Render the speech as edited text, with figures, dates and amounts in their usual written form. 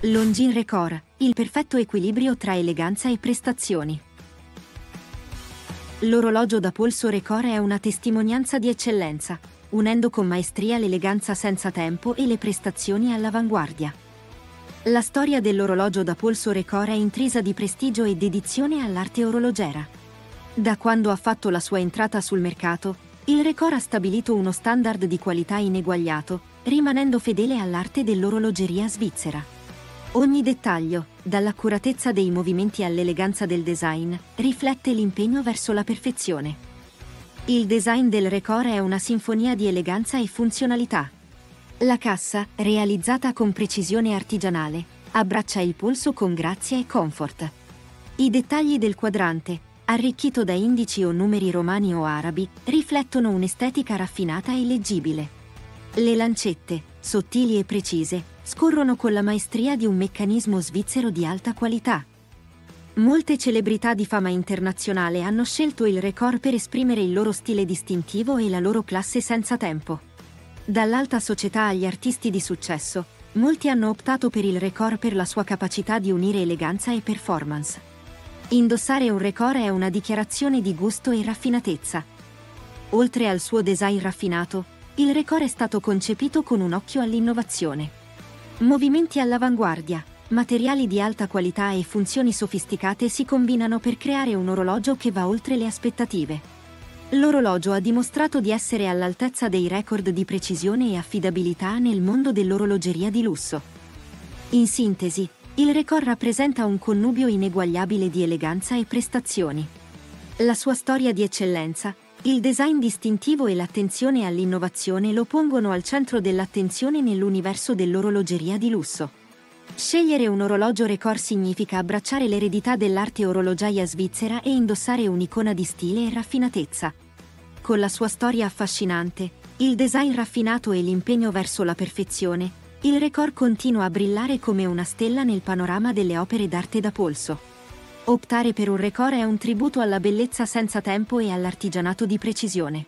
Longines Record, il perfetto equilibrio tra eleganza e prestazioni. L'orologio da polso Record è una testimonianza di eccellenza, unendo con maestria l'eleganza senza tempo e le prestazioni all'avanguardia. La storia dell'orologio da polso Record è intrisa di prestigio e dedizione all'arte orologera. Da quando ha fatto la sua entrata sul mercato, il Record ha stabilito uno standard di qualità ineguagliato, rimanendo fedele all'arte dell'orologeria svizzera. Ogni dettaglio, dall'accuratezza dei movimenti all'eleganza del design, riflette l'impegno verso la perfezione. Il design del Record è una sinfonia di eleganza e funzionalità. La cassa, realizzata con precisione artigianale, abbraccia il polso con grazia e comfort. I dettagli del quadrante, arricchito da indici o numeri romani o arabi, riflettono un'estetica raffinata e leggibile. Le lancette, sottili e precise, scorrono con la maestria di un meccanismo svizzero di alta qualità. Molte celebrità di fama internazionale hanno scelto il Record per esprimere il loro stile distintivo e la loro classe senza tempo. Dall'alta società agli artisti di successo, molti hanno optato per il Record per la sua capacità di unire eleganza e performance. Indossare un Record è una dichiarazione di gusto e raffinatezza. Oltre al suo design raffinato, il Record è stato concepito con un occhio all'innovazione. Movimenti all'avanguardia, materiali di alta qualità e funzioni sofisticate si combinano per creare un orologio che va oltre le aspettative. L'orologio ha dimostrato di essere all'altezza dei record di precisione e affidabilità nel mondo dell'orologeria di lusso. In sintesi, il Record rappresenta un connubio ineguagliabile di eleganza e prestazioni. La sua storia di eccellenza, il design distintivo e l'attenzione all'innovazione lo pongono al centro dell'attenzione nell'universo dell'orologeria di lusso. Scegliere un orologio Record significa abbracciare l'eredità dell'arte orologiaia svizzera e indossare un'icona di stile e raffinatezza. Con la sua storia affascinante, il design raffinato e l'impegno verso la perfezione, il Record continua a brillare come una stella nel panorama delle opere d'arte da polso. Optare per un Record è un tributo alla bellezza senza tempo e all'artigianato di precisione.